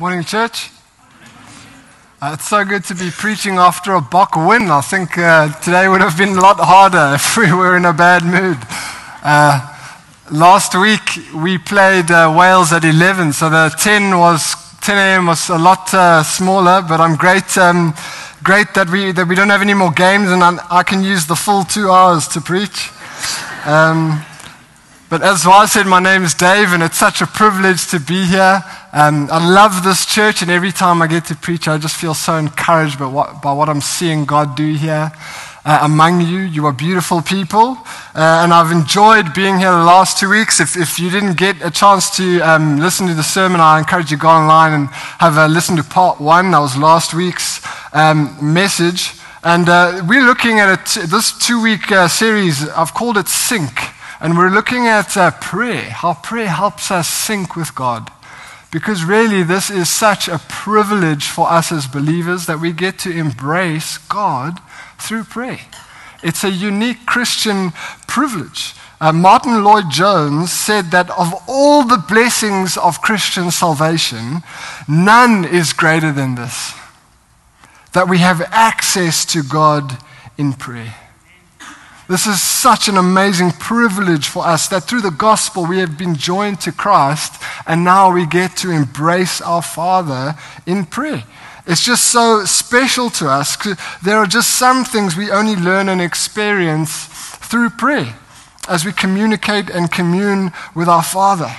Morning, church. It's so good to be preaching after a Bach win. I think today would have been a lot harder if we were in a bad mood. Last week we played Wales at 11, so the 10 a.m. was a lot smaller. But I'm great that we don't have any more games, and I can use the full 2 hours to preach. But as I said, my name is Dave, and it's such a privilege to be here. I love this church, and every time I get to preach, I just feel so encouraged by what I'm seeing God do here. Among you, you are beautiful people, and I've enjoyed being here the last 2 weeks. If you didn't get a chance to listen to the sermon, I encourage you to go online and have a listen to part one. That was last week's message. And we're looking at this two-week series. I've called it Sync. And we're looking at prayer, how prayer helps us sync with God. Because really, this is such a privilege for us as believers that we get to embrace God through prayer. It's a unique Christian privilege. Martin Lloyd-Jones said that of all the blessings of Christian salvation, none is greater than this, that we have access to God in prayer. This is such an amazing privilege for us that through the gospel we have been joined to Christ, and now we get to embrace our Father in prayer. It's just so special to us. There are just some things we only learn and experience through prayer as we communicate and commune with our Father.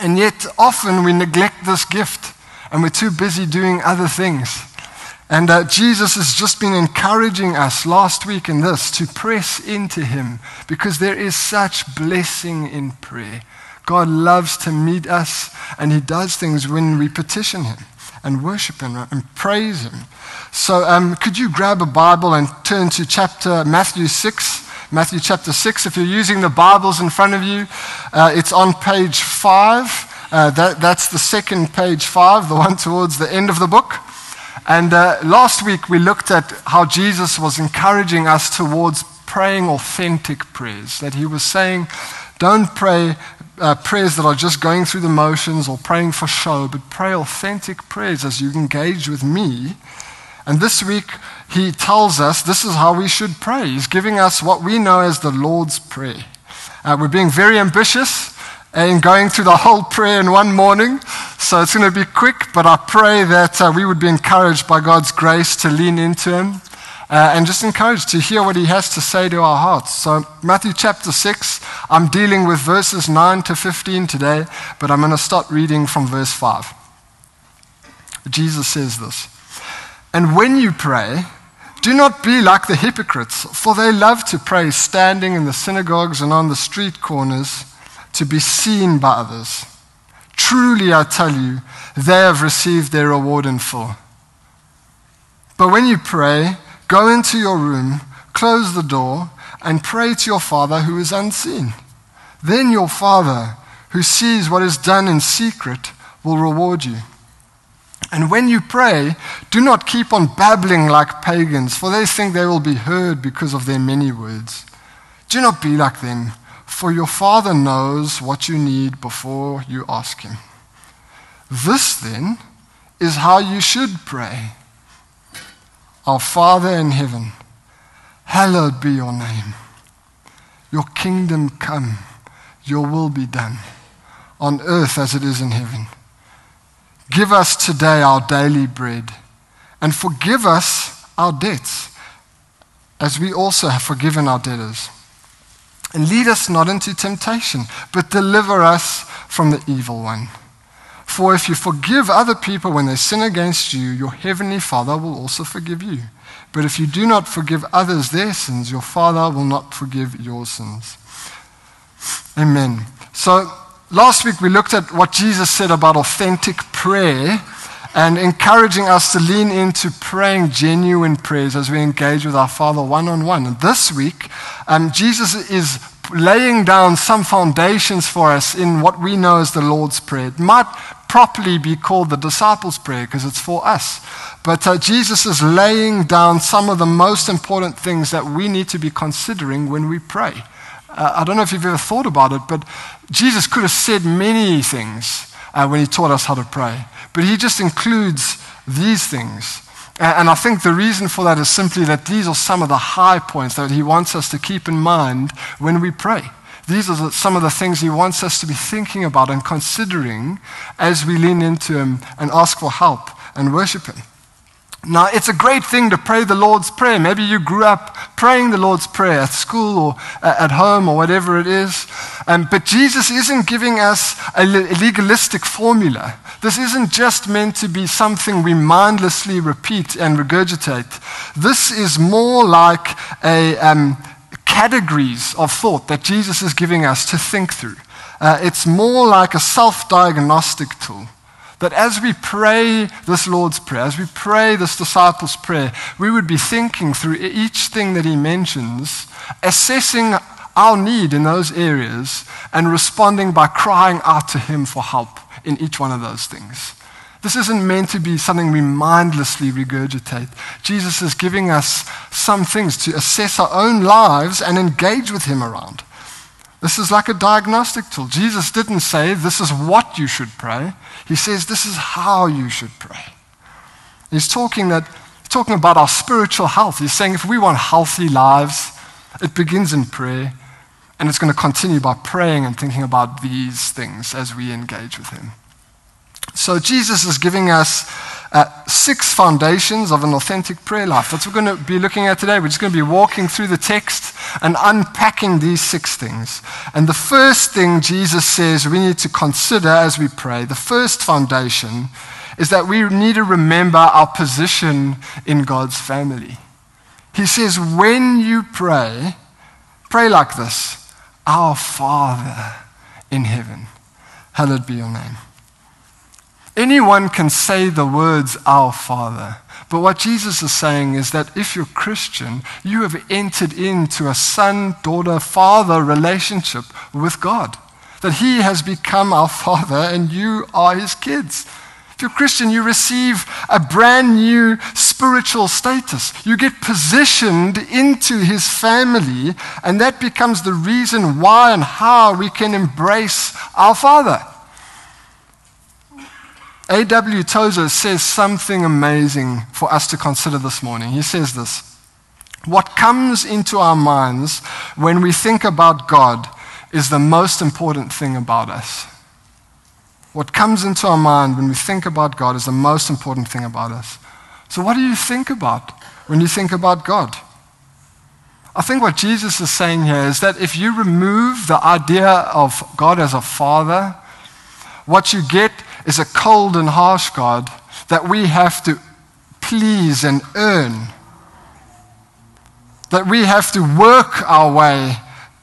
And yet often we neglect this gift and we're too busy doing other things. And Jesus has just been encouraging us last week in this to press into him, because there is such blessing in prayer. God loves to meet us, and he does things when we petition him and worship him and praise him. So could you grab a Bible and turn to Matthew chapter 6. If you're using the Bibles in front of you, it's on page 5. That's the second page 5, the one towards the end of the book. And last week we looked at how Jesus was encouraging us towards praying authentic prayers, that he was saying, don't pray prayers that are just going through the motions or praying for show, but pray authentic prayers as you engage with me. And this week he tells us this is how we should pray. He's giving us what we know as the Lord's Prayer. We're being very ambitious and going through the whole prayer in one morning. So it's going to be quick, but I pray that we would be encouraged by God's grace to lean into him and just encouraged to hear what he has to say to our hearts. So Matthew chapter 6, I'm dealing with verses 9 to 15 today, but I'm going to start reading from verse 5. Jesus says this, "And when you pray, do not be like the hypocrites, for they love to pray standing in the synagogues and on the street corners, to be seen by others. Truly, I tell you, they have received their reward in full. But when you pray, go into your room, close the door, and pray to your Father who is unseen. Then your Father, who sees what is done in secret, will reward you. And when you pray, do not keep on babbling like pagans, for they think they will be heard because of their many words. Do not be like them, for your Father knows what you need before you ask him. This, then, is how you should pray. Our Father in heaven, hallowed be your name. Your kingdom come, your will be done, on earth as it is in heaven. Give us today our daily bread, and forgive us our debts, as we also have forgiven our debtors. And lead us not into temptation, but deliver us from the evil one. For if you forgive other people when they sin against you, your heavenly Father will also forgive you. But if you do not forgive others their sins, your Father will not forgive your sins." Amen. So last week we looked at what Jesus said about authentic prayer and encouraging us to lean into praying genuine prayers as we engage with our Father one-on-one. And this week, Jesus is laying down some foundations for us in what we know as the Lord's Prayer. It might properly be called the Disciples' Prayer because it's for us. But Jesus is laying down some of the most important things that we need to be considering when we pray. I don't know if you've ever thought about it, but Jesus could have said many things. when he taught us how to pray. But he just includes these things. And I think the reason for that is simply that these are some of the high points that he wants us to keep in mind when we pray. These are some of the things he wants us to be thinking about and considering as we lean into him and ask for help and worship him. Now, it's a great thing to pray the Lord's Prayer. Maybe you grew up praying the Lord's Prayer at school or at home or whatever it is. But Jesus isn't giving us a legalistic formula. This isn't just meant to be something we mindlessly repeat and regurgitate. This is more like a categories of thought that Jesus is giving us to think through. It's more like a self-diagnostic tool. That as we pray this Lord's Prayer, as we pray this disciples' prayer, we would be thinking through each thing that he mentions, assessing our need in those areas, and responding by crying out to him for help in each one of those things. This isn't meant to be something we mindlessly regurgitate. Jesus is giving us some things to assess our own lives and engage with him around. This is like a diagnostic tool. Jesus didn't say, this is what you should pray. He says, this is how you should pray. He's talking about our spiritual health. He's saying if we want healthy lives, it begins in prayer, and it's going to continue by praying and thinking about these things as we engage with him. So Jesus is giving us six foundations of an authentic prayer life. That's what we're going to be looking at today. We're just going to be walking through the text and unpacking these six things. And the first thing Jesus says we need to consider as we pray, the first foundation, is that we need to remember our position in God's family. He says, when you pray, pray like this: Our Father in heaven, hallowed be your name. Anyone can say the words, Our Father. But what Jesus is saying is that if you're Christian, you have entered into a son, daughter, father relationship with God. That he has become our Father and you are his kids. If you're Christian, you receive a brand new spiritual status. You get positioned into his family, and that becomes the reason why and how we can embrace our Father. A.W. Tozer says something amazing for us to consider this morning. He says this: what comes into our minds when we think about God is the most important thing about us. What comes into our mind when we think about God is the most important thing about us. So what do you think about when you think about God? I think what Jesus is saying here is that if you remove the idea of God as a father, what you get is a cold and harsh God that we have to please and earn, that we have to work our way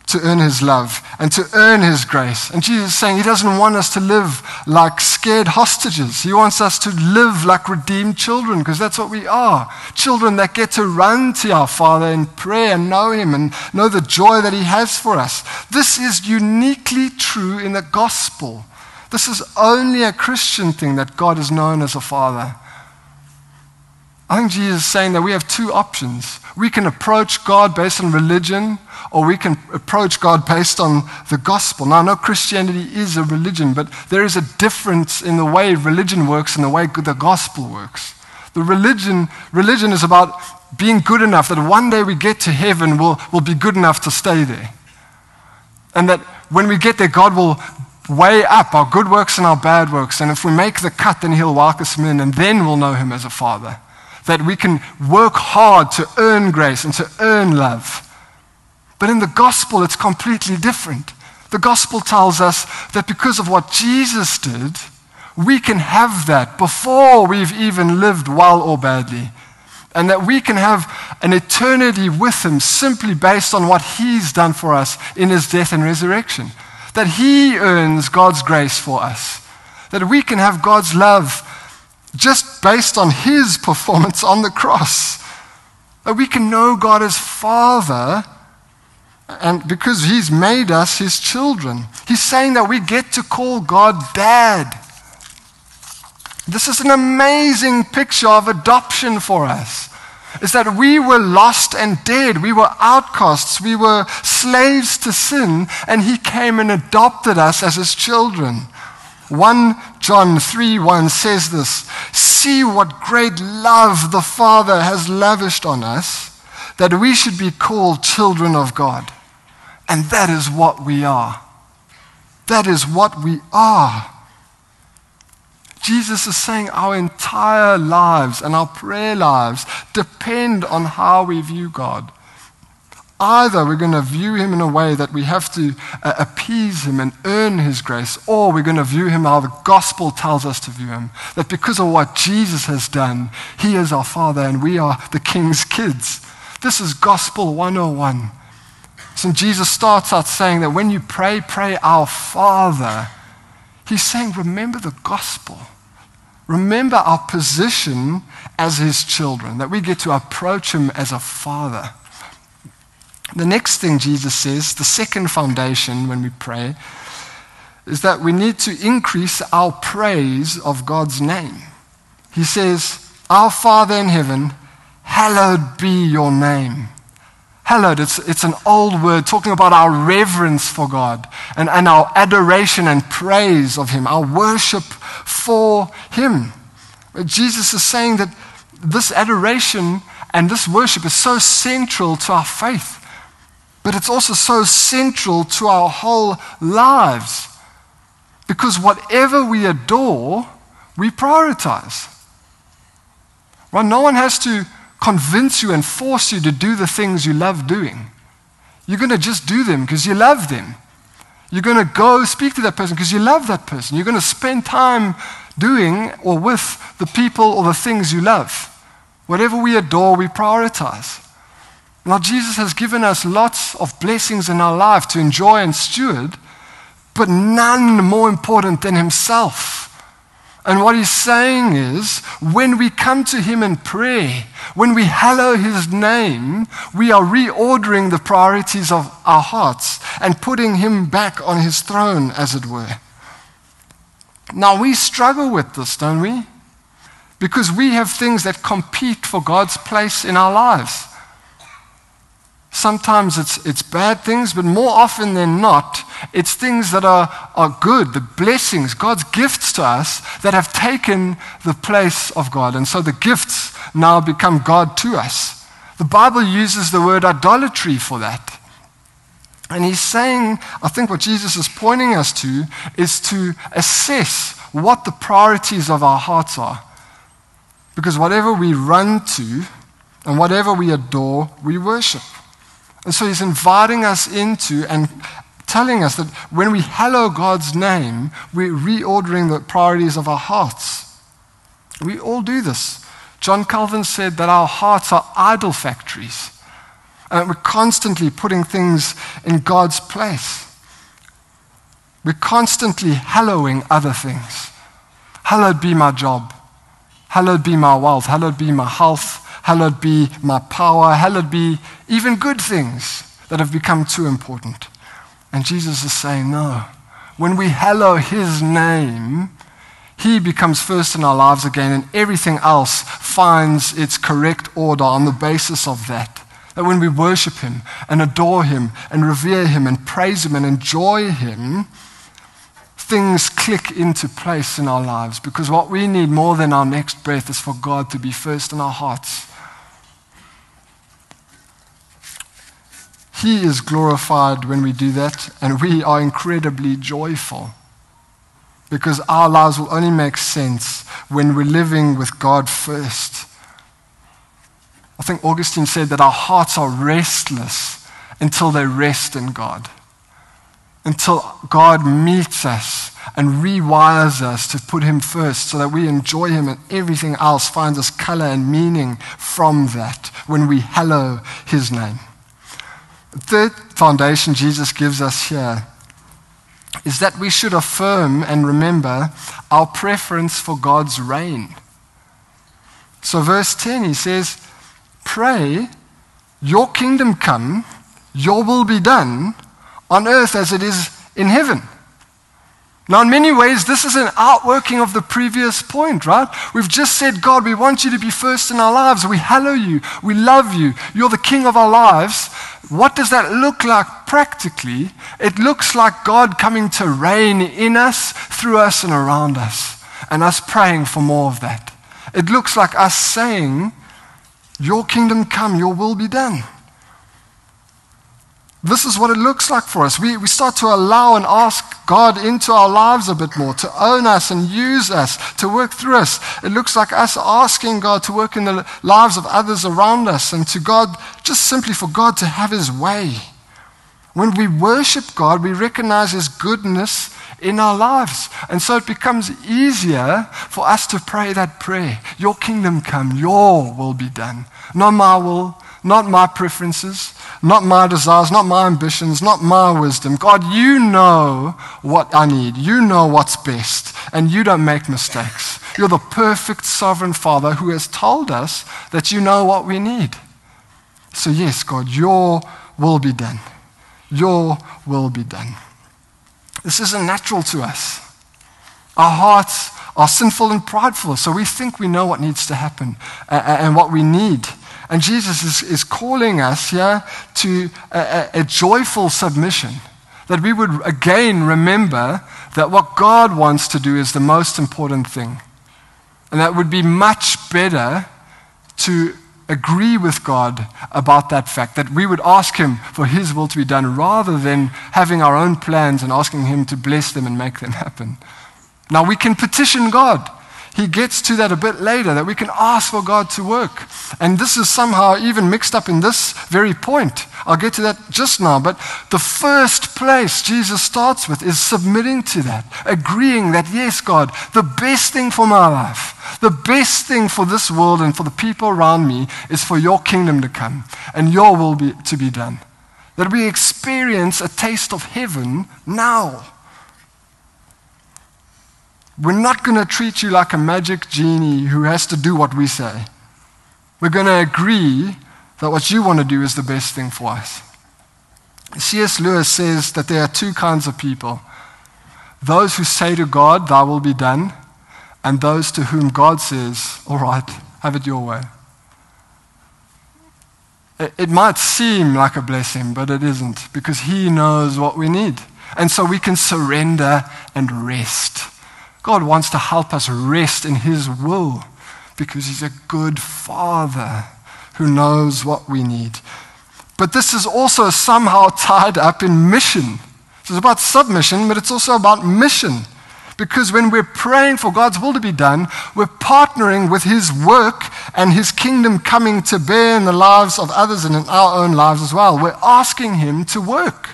to earn his love and to earn his grace. And Jesus is saying he doesn't want us to live like scared hostages. He wants us to live like redeemed children, because that's what we are, children that get to run to our Father in prayer and know him and know the joy that he has for us. This is uniquely true in the gospel. This is only a Christian thing, that God is known as a father. I think Jesus is saying that we have two options. We can approach God based on religion, or we can approach God based on the gospel. Now, I know Christianity is a religion, but there is a difference in the way religion works and the way the gospel works. The religion is about being good enough that one day we get to heaven, we'll be good enough to stay there. And that when we get there, God will weigh up our good works and our bad works, and if we make the cut, then he'll walk us in, and then we'll know him as a father. That we can work hard to earn grace and to earn love. But in the gospel, it's completely different. The gospel tells us that because of what Jesus did, we can have that before we've even lived well or badly, and that we can have an eternity with him simply based on what he's done for us in his death and resurrection. That he earns God's grace for us, that we can have God's love just based on his performance on the cross, that we can know God as Father, and because he's made us his children. He's saying that we get to call God Dad. This is an amazing picture of adoption for us. Is that we were lost and dead. We were outcasts. We were slaves to sin. And he came and adopted us as his children. 1 John 3:1 says this, "See what great love the Father has lavished on us, that we should be called children of God." And that is what we are. That is what we are. Jesus is saying our entire lives and our prayer lives depend on how we view God. Either we're going to view him in a way that we have to appease him and earn his grace, or we're going to view him how the gospel tells us to view him. That because of what Jesus has done, he is our Father and we are the King's kids. This is Gospel 101. So Jesus starts out saying that when you pray, pray our Father. He's saying, remember the gospel. Remember our position as his children, that we get to approach him as a father. The next thing Jesus says, the second foundation when we pray, is that we need to increase our praise of God's name. He says, "Our Father in heaven, hallowed be your name." Hallowed, it's an old word talking about our reverence for God and our adoration and praise of him, our worship for him. Jesus is saying that this adoration and this worship is so central to our faith, but it's also so central to our whole lives, because whatever we adore, we prioritize. Right? No one has to convince you and force you to do the things you love doing. You're going to just do them because you love them. You're going to go speak to that person because you love that person. You're going to spend time doing or with the people or the things you love. Whatever we adore, we prioritize. Now, Jesus has given us lots of blessings in our life to enjoy and steward, but none more important than himself. And what he's saying is, when we come to him in prayer, when we hallow his name, we are reordering the priorities of our hearts and putting him back on his throne, as it were. Now, we struggle with this, don't we? Because we have things that compete for God's place in our lives. Sometimes it's bad things, but more often than not, it's things that are good, the blessings, God's gifts to us that have taken the place of God. And so the gifts now become God to us. The Bible uses the word idolatry for that. And he's saying, I think what Jesus is pointing us to is to assess what the priorities of our hearts are. Because whatever we run to and whatever we adore, we worship. And so he's inviting us into and telling us that when we hallow God's name, we're reordering the priorities of our hearts. We all do this. John Calvin said that our hearts are idol factories, and we're constantly putting things in God's place. We're constantly hallowing other things. Hallowed be my job. Hallowed be my wealth. Hallowed be my health. Hallowed be my power. Hallowed be even good things that have become too important. And Jesus is saying, no. When we hallow his name, he becomes first in our lives again, and everything else finds its correct order on the basis of that. That when we worship him and adore him and revere him and praise him and enjoy him, things click into place in our lives, because what we need more than our next breath is for God to be first in our hearts. He is glorified when we do that, and we are incredibly joyful, because our lives will only make sense when we're living with God first. I think Augustine said that our hearts are restless until they rest in God, until God meets us and rewires us to put him first so that we enjoy him, and everything else finds us color and meaning from that when we hallow his name. The third foundation Jesus gives us here is that we should affirm and remember our preference for God's reign. So verse 10, he says, "Pray, your kingdom come, your will be done on earth as it is in heaven." Now, in many ways, this is an outworking of the previous point, right? We've just said, God, we want you to be first in our lives. We hallow you. We love you. You're the King of our lives. What does that look like practically? It looks like God coming to reign in us, through us, and around us. and us praying for more of that. It looks like us saying, your kingdom come, your will be done. This is what it looks like for us. We start to allow and ask God into our lives a bit more, to own us and use us, to work through us. It looks like us asking God to work in the lives of others around us, and to God, just simply for God to have his way. When we worship God, we recognize his goodness in our lives. And so it becomes easier for us to pray that prayer. Your kingdom come, your will be done. Not my will, not my preferences, not my desires, not my ambitions, not my wisdom. God, you know what I need. You know what's best, and you don't make mistakes. You're the perfect sovereign Father who has told us that you know what we need. So yes, God, your will be done. Your will be done. This isn't natural to us. Our hearts are sinful and prideful, so we think we know what needs to happen and what we need. And Jesus is calling us here to a joyful submission, that we would again remember that what God wants to do is the most important thing. And that it would be much better to agree with God about that fact, that we would ask him for his will to be done rather than having our own plans and asking him to bless them and make them happen. Now we can petition God. He gets to that a bit later, that we can ask for God to work. And this is somehow even mixed up in this very point. I'll get to that just now. But the first place Jesus starts with is submitting to that, agreeing that, yes, God, the best thing for my life, the best thing for this world and for the people around me is for your kingdom to come and your will to be done. That we experience a taste of heaven now. We're not going to treat you like a magic genie who has to do what we say. We're going to agree that what you want to do is the best thing for us. C.S. Lewis says that there are two kinds of people. Those who say to God, thy will be done, and those to whom God says, all right, have it your way. It might seem like a blessing, but it isn't, because he knows what we need. And so we can surrender and rest. God wants to help us rest in his will because he's a good Father who knows what we need. But this is also somehow tied up in mission. So it's about submission, but it's also about mission. Because when we're praying for God's will to be done, we're partnering with his work and his kingdom coming to bear in the lives of others and in our own lives as well. We're asking him to work.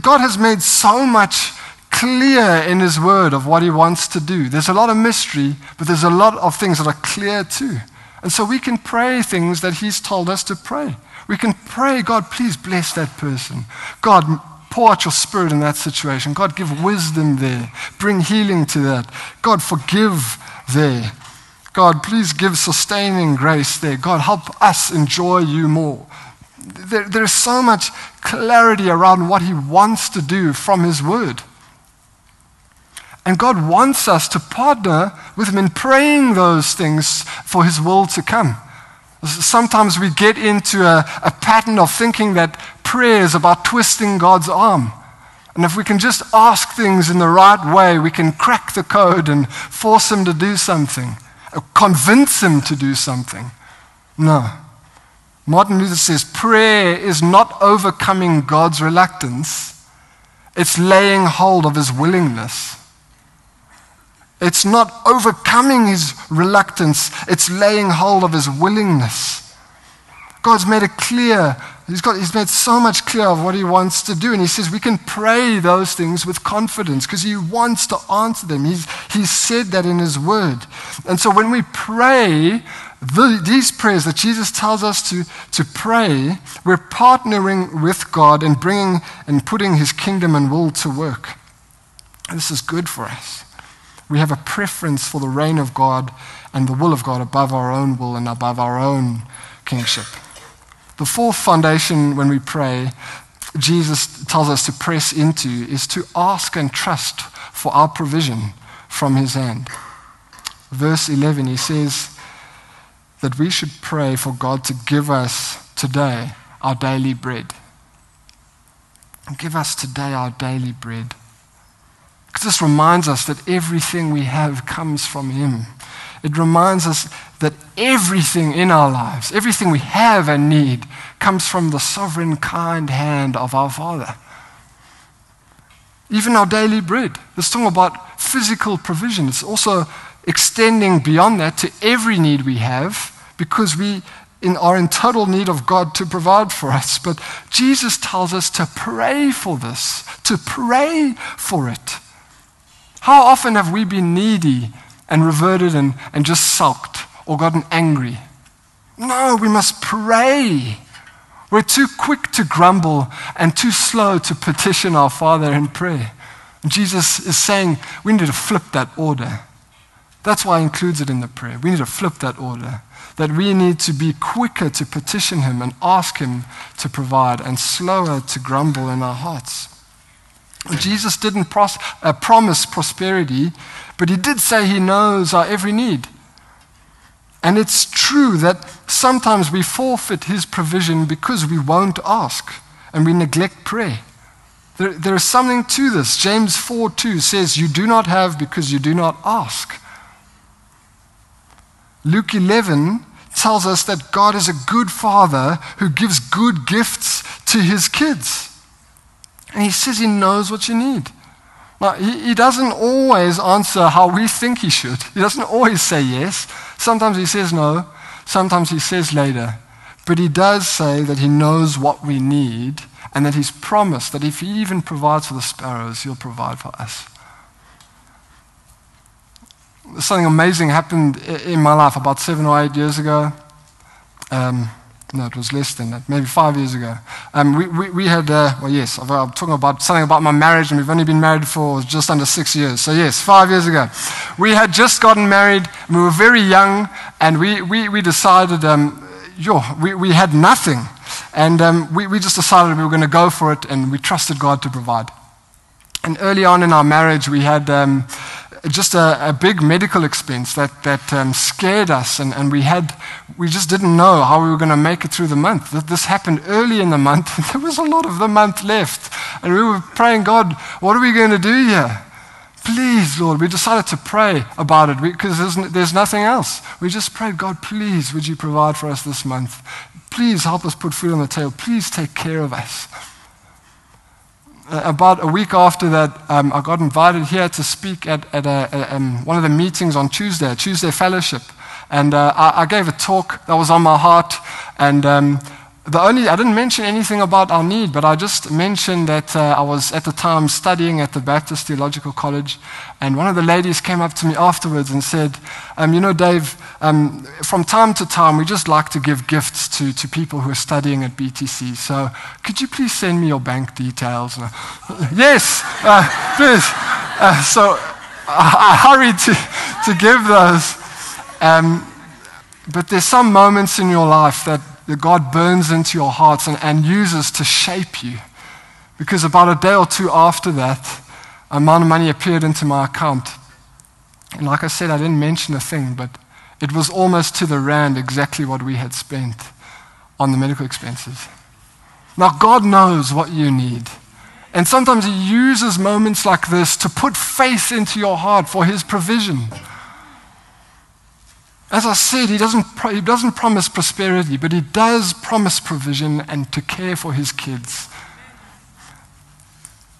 God has made so much clear in his word of what he wants to do. There's a lot of mystery, but there's a lot of things that are clear too. And so we can pray things that he's told us to pray. We can pray, God, please bless that person. God, pour out your spirit in that situation. God, give wisdom there. Bring healing to that. God, forgive there. God, please give sustaining grace there. God, help us enjoy you more. There is so much clarity around what he wants to do from his word. And God wants us to partner with him in praying those things for his will to come. Sometimes we get into a pattern of thinking that prayer is about twisting God's arm. And if we can just ask things in the right way, we can crack the code and force him to do something, or convince him to do something. No. Martin Luther says prayer is not overcoming God's reluctance. It's laying hold of his willingness. It's not overcoming his reluctance. It's laying hold of his willingness. God's made it clear. He's made so much clear of what he wants to do. And he says we can pray those things with confidence because he wants to answer them. He's said that in his word. And so when we pray these prayers that Jesus tells us to pray, we're partnering with God and bringing and putting his kingdom and will to work. And this is good for us. We have a preference for the reign of God and the will of God above our own will and above our own kingship. The fourth foundation when we pray, Jesus tells us to press into, is to ask and trust for our provision from his hand. Verse 11, he says that we should pray for God to give us today our daily bread. Give us today our daily bread. This reminds us that everything we have comes from Him. It reminds us that everything in our lives, everything we have and need, comes from the sovereign, kind hand of our Father. Even our daily bread. This talking about physical provision. It's also extending beyond that to every need we have, because we are in total need of God to provide for us. But Jesus tells us to pray for this, to pray for it. How often have we been needy and reverted and just sulked or gotten angry? No, we must pray. We're too quick to grumble and too slow to petition our Father in prayer. And Jesus is saying we need to flip that order. That's why He includes it in the prayer. We need to flip that order, that we need to be quicker to petition Him and ask Him to provide and slower to grumble in our hearts. Jesus didn't promise prosperity, but He did say He knows our every need. And it's true that sometimes we forfeit His provision because we won't ask and we neglect prayer. There is something to this. James 4:2 says, "You do not have because you do not ask." Luke 11 tells us that God is a good Father who gives good gifts to His kids. And He says He knows what you need. Now, he doesn't always answer how we think He should. He doesn't always say yes. Sometimes He says no. Sometimes He says later. But He does say that He knows what we need and that He's promised that if He even provides for the sparrows, He'll provide for us. Something amazing happened in my life about 7 or 8 years ago. No, it was less than that, maybe 5 years ago. We had, I'm talking about something about my marriage, and we've only been married for just under 6 years. So yes, 5 years ago. We had just gotten married, and we were very young, and we decided, we had nothing. And we just decided we were going to go for it, and we trusted God to provide. And early on in our marriage, we had just a big medical expense that scared us, and we just didn't know how we were going to make it through the month. This happened early in the month, and there was a lot of the month left, and we were praying, God, what are we going to do here? Please, Lord. We decided to pray about it because there's nothing else. We just prayed, God, please, would you provide for us this month? Please help us put food on the table. Please take care of us. About a week after that, I got invited here to speak at one of the meetings on Tuesday Fellowship. And I gave a talk that was on my heart. And I didn't mention anything about our need, but I just mentioned that I was at the time studying at the Baptist Theological College. And one of the ladies came up to me afterwards and said, Dave, from time to time, we just like to give gifts to people who are studying at BTC. So could you please send me your bank details? And yes, please. So I hurried to give those. But there's some moments in your life that God burns into your hearts and uses to shape you. Because about a day or two after that, an amount of money appeared into my account. And like I said, I didn't mention a thing, but it was almost to the rand exactly what we had spent on the medical expenses. Now, God knows what you need. And sometimes He uses moments like this to put faith into your heart for His provision. As I said, He doesn't promise prosperity, but He does promise provision and to care for His kids.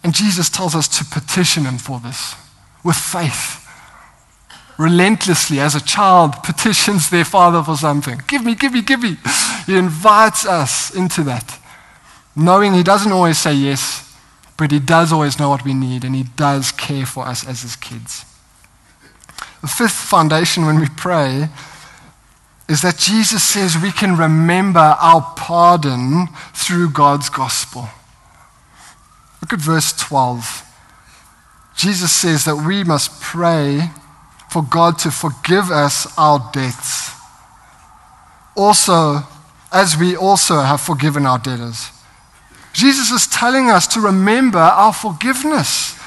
And Jesus tells us to petition Him for this with faith. Relentlessly, as a child petitions their father for something. Give me, give me, give me. He invites us into that, knowing He doesn't always say yes, but He does always know what we need, and He does care for us as His kids. The fifth foundation when we pray is that Jesus says we can remember our pardon through God's gospel. Look at verse 12. Jesus says that we must pray for God to forgive us our debts, also as we also have forgiven our debtors. Jesus is telling us to remember our forgiveness,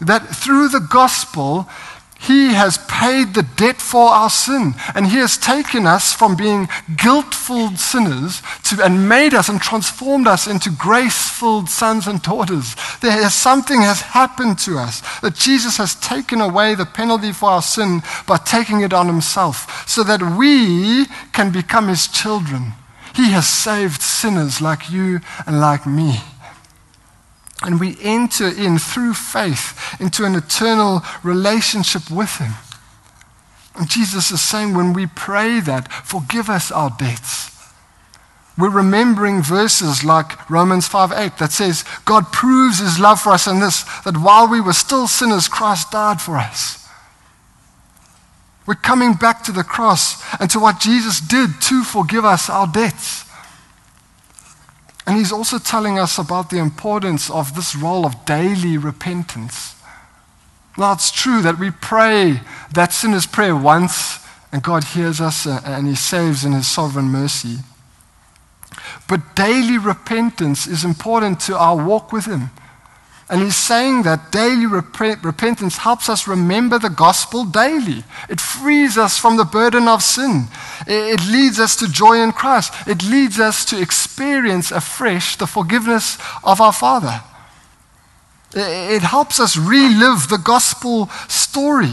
that through the gospel, He has paid the debt for our sin, and he has taken us from being guilt-filled sinners and made us and transformed us into grace-filled sons and daughters. Something has happened to us, that Jesus has taken away the penalty for our sin by taking it on himself so that we can become his children. He has saved sinners like you and like me. And we enter in through faith into an eternal relationship with him. And Jesus is saying when we pray that, forgive us our debts. We're remembering verses like Romans 5:8 that says, God proves his love for us in this, that while we were still sinners, Christ died for us. We're coming back to the cross and to what Jesus did to forgive us our debts. And he's also telling us about the importance of this role of daily repentance. Now, it's true that we pray that sinner's prayer once, and God hears us and he saves in his sovereign mercy. But daily repentance is important to our walk with him. And he's saying that daily repentance helps us remember the gospel daily. It frees us from the burden of sin. It leads us to joy in Christ. It leads us to experience afresh the forgiveness of our Father. It helps us relive the gospel story.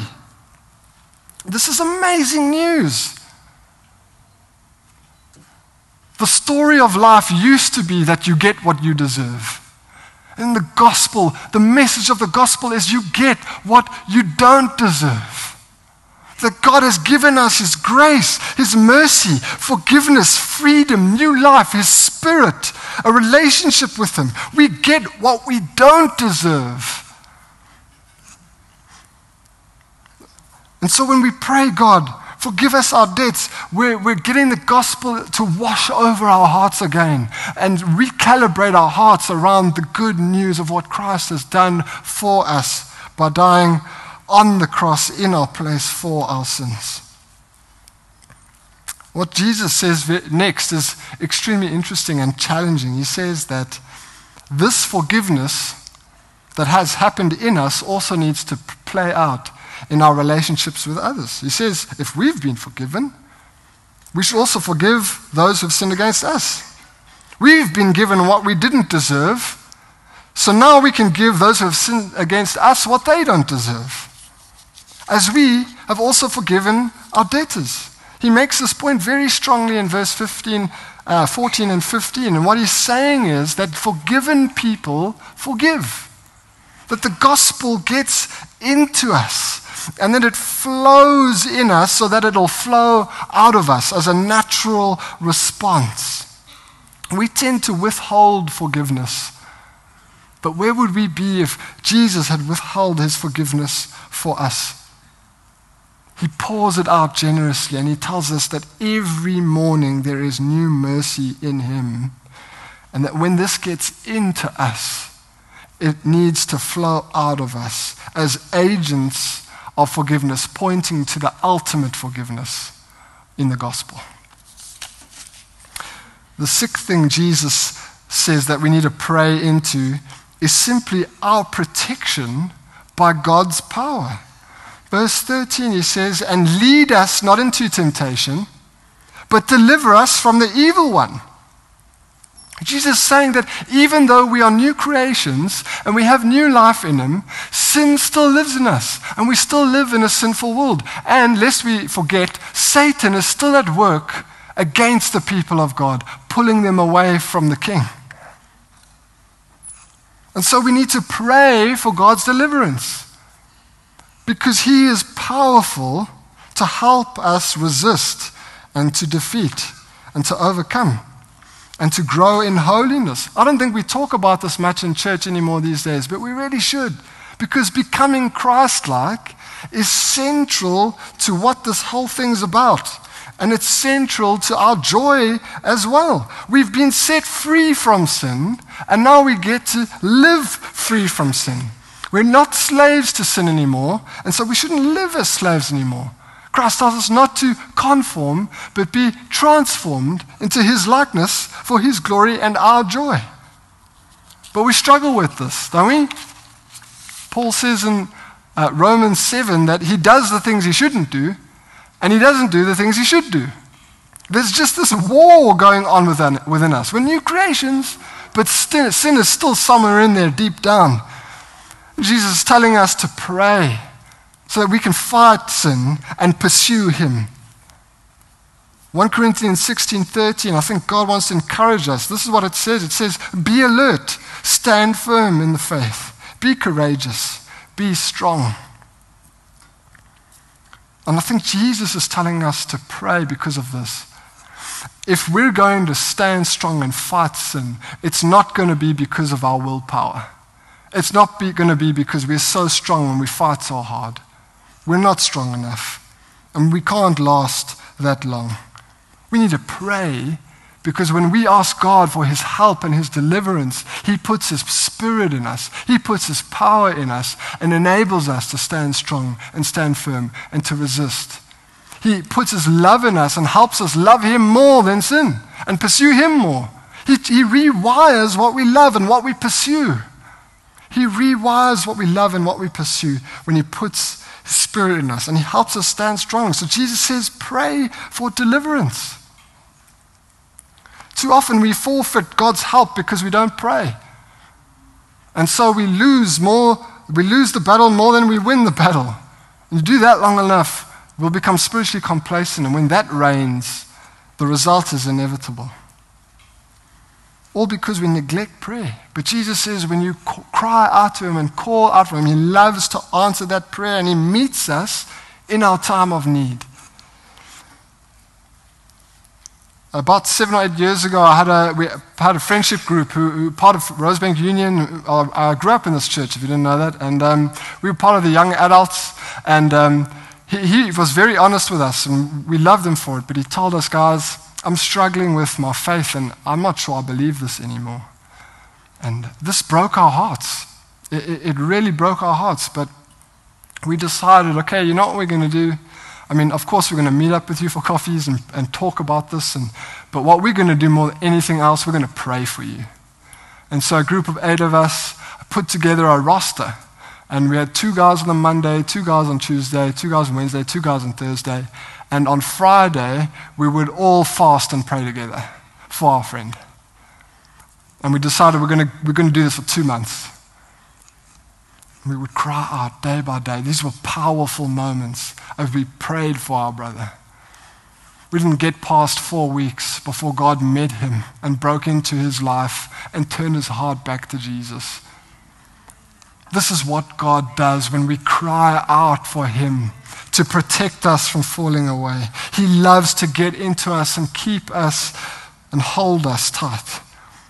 This is amazing news. The story of life used to be that you get what you deserve. In the gospel, the message of the gospel is you get what you don't deserve. That God has given us his grace, his mercy, forgiveness, freedom, new life, his spirit, a relationship with him. We get what we don't deserve. And so when we pray, God, forgive us our debts, we're getting the gospel to wash over our hearts again and recalibrate our hearts around the good news of what Christ has done for us by dying on the cross in our place for our sins. What Jesus says next is extremely interesting and challenging. He says that this forgiveness that has happened in us also needs to play out in our relationships with others. He says, if we've been forgiven, we should also forgive those who've sinned against us. We've been given what we didn't deserve, so now we can give those who have sinned against us what they don't deserve, as we have also forgiven our debtors. He makes this point very strongly in verse 14 and 15, and what he's saying is that forgiven people forgive, that the gospel gets into us, and then it flows in us so that it'll flow out of us as a natural response. We tend to withhold forgiveness. But where would we be if Jesus had withheld his forgiveness for us? He pours it out generously, and he tells us that every morning there is new mercy in him, and that when this gets into us, it needs to flow out of us as agents of forgiveness, pointing to the ultimate forgiveness in the gospel. The sixth thing Jesus says that we need to pray into is simply our protection by God's power. Verse 13, he says, and lead us not into temptation, but deliver us from the evil one. Jesus is saying that even though we are new creations and we have new life in him, sin still lives in us, and we still live in a sinful world. And lest we forget, Satan is still at work against the people of God, pulling them away from the King. And so we need to pray for God's deliverance, because he is powerful to help us resist and to defeat and to overcome and to grow in holiness. I don't think we talk about this much in church anymore these days, but we really should, because becoming Christ-like is central to what this whole thing's about, and it's central to our joy as well. We've been set free from sin, and now we get to live free from sin. We're not slaves to sin anymore, and so we shouldn't live as slaves anymore. Christ tells us not to conform, but be transformed into his likeness for his glory and our joy. But we struggle with this, don't we? Paul says in Romans 7 that he does the things he shouldn't do, and he doesn't do the things he should do. There's just this war going on within us. We're new creations, but still, sin is still somewhere in there deep down. Jesus is telling us to pray so that we can fight sin and pursue him. 1 Corinthians 16:13, I think God wants to encourage us. This is what it says. It says, be alert, stand firm in the faith, be courageous, be strong. And I think Jesus is telling us to pray because of this. If we're going to stand strong and fight sin, it's not going to be because of our willpower. It's not going to be because we're so strong and we fight so hard. We're not strong enough, and we can't last that long. We need to pray, because when we ask God for his help and his deliverance, he puts his spirit in us, he puts his power in us, and enables us to stand strong and stand firm and to resist. He puts his love in us and helps us love him more than sin and pursue him more. He rewires what we love and what we pursue. He rewires what we love and what we pursue when he puts his spirit in us, and he helps us stand strong. So Jesus says, pray for deliverance. Too often we forfeit God's help because we don't pray. And so we lose the battle more than we win the battle. And you do that long enough, we'll become spiritually complacent, and when that reigns, the result is inevitable. All because we neglect prayer. But Jesus says when you cry out to him and call out for him, he loves to answer that prayer, and he meets us in our time of need. About 7 or 8 years ago, we had a friendship group who part of Rosebank Union. I grew up in this church, if you didn't know that. And we were part of the young adults, and he was very honest with us, and we loved him for it. But he told us, guys, I'm struggling with my faith, and I'm not sure I believe this anymore. And this broke our hearts. It really broke our hearts. But we decided, okay, you know what we're going to do? I mean, of course, we're going to meet up with you for coffees and talk about this. But what we're going to do more than anything else, we're going to pray for you. And so a group of 8 of us put together a roster. And we had 2 guys on a Monday, 2 guys on Tuesday, 2 guys on Wednesday, 2 guys on Thursday. And on Friday, we would all fast and pray together for our friend. And we decided we're going to do this for 2 months. We would cry out day by day. These were powerful moments as we prayed for our brother. We didn't get past 4 weeks before God met him and broke into his life and turned his heart back to Jesus. This is what God does when we cry out for him to protect us from falling away. He loves to get into us and keep us and hold us tight.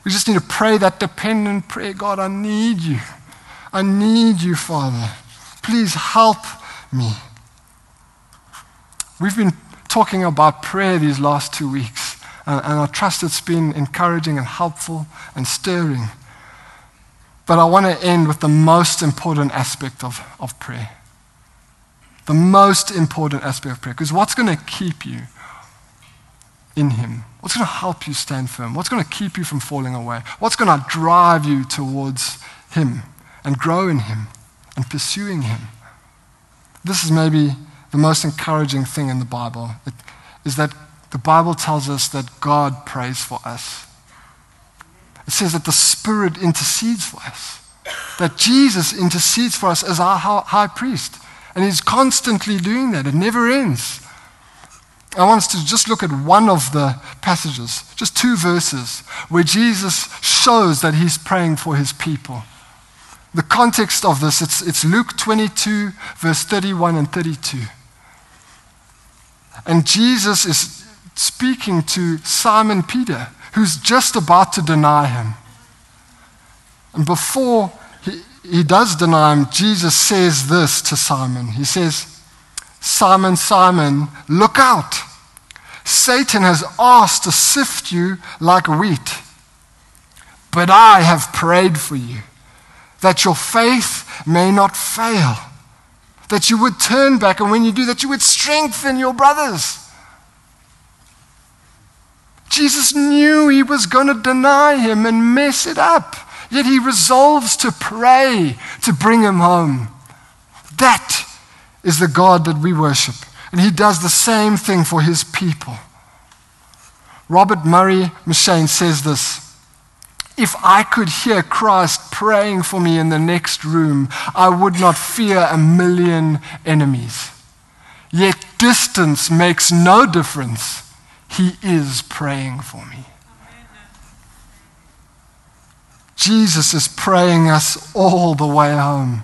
We just need to pray that dependent prayer. God, I need you. I need you, Father. Please help me. We've been talking about prayer these last 2 weeks, and I trust it's been encouraging and helpful and stirring. But I want to end with the most important aspect of prayer. The most important aspect of prayer. Because what's going to keep you in him? What's going to help you stand firm? What's going to keep you from falling away? What's going to drive you towards him and grow in him and pursuing him? This is maybe the most encouraging thing in the Bible. It is that the Bible tells us that God prays for us. It says that the Spirit intercedes for us, that Jesus intercedes for us as our high priest. And he's constantly doing that. It never ends. I want us to just look at one of the passages, just 2 verses, where Jesus shows that he's praying for his people. The context of this, it's Luke 22, verse 31 and 32. And Jesus is speaking to Simon Peter, who's just about to deny him. And before he does deny him, Jesus says this to Simon. He says, Simon, Simon, look out. Satan has asked to sift you like wheat. But I have prayed for you, that your faith may not fail, that you would turn back, and when you do that, you would strengthen your brothers. Jesus knew he was going to deny him and mess it up. Yet he resolves to pray to bring him home. That is the God that we worship. And he does the same thing for his people. Robert Murray M'Cheyne says this: if I could hear Christ praying for me in the next room, I would not fear a million enemies. Yet distance makes no difference. He is praying for me. Amen. Jesus is praying us all the way home.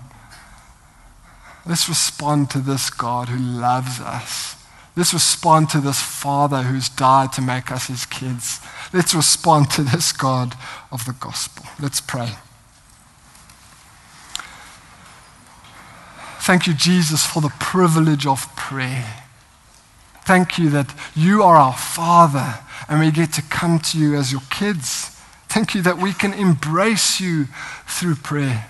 Let's respond to this God who loves us. Let's respond to this Father who's died to make us his kids. Let's respond to this God of the gospel. Let's pray. Thank you, Jesus, for the privilege of prayer. Thank you that you are our Father and we get to come to you as your kids. Thank you that we can embrace you through prayer.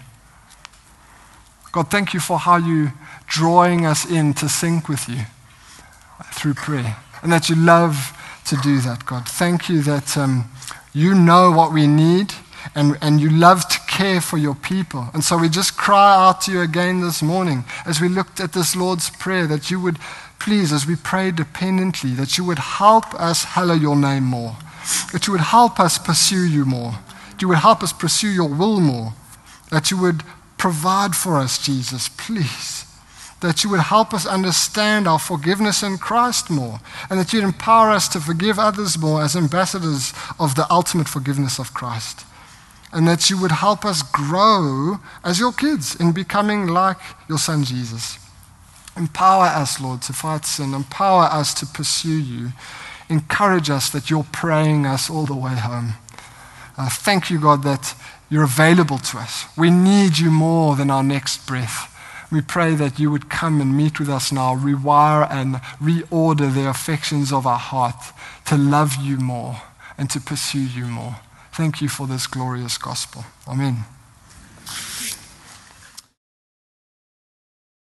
God, thank you for how you're drawing us in to sync with you through prayer, and that you love to do that, God. Thank you that you know what we need, and you love to care for your people. And so we just cry out to you again this morning as we looked at this Lord's Prayer, that you would please, as we pray dependently, that you would help us hallow your name more, that you would help us pursue you more, that you would help us pursue your will more, that you would provide for us, Jesus, please, that you would help us understand our forgiveness in Christ more, and that you'd empower us to forgive others more as ambassadors of the ultimate forgiveness of Christ, and that you would help us grow as your kids in becoming like your son Jesus. Empower us, Lord, to fight sin. Empower us to pursue you. Encourage us that you're praying us all the way home. Thank you, God, that you're available to us. We need you more than our next breath. We pray that you would come and meet with us now, rewire and reorder the affections of our heart to love you more and to pursue you more. Thank you for this glorious gospel. Amen.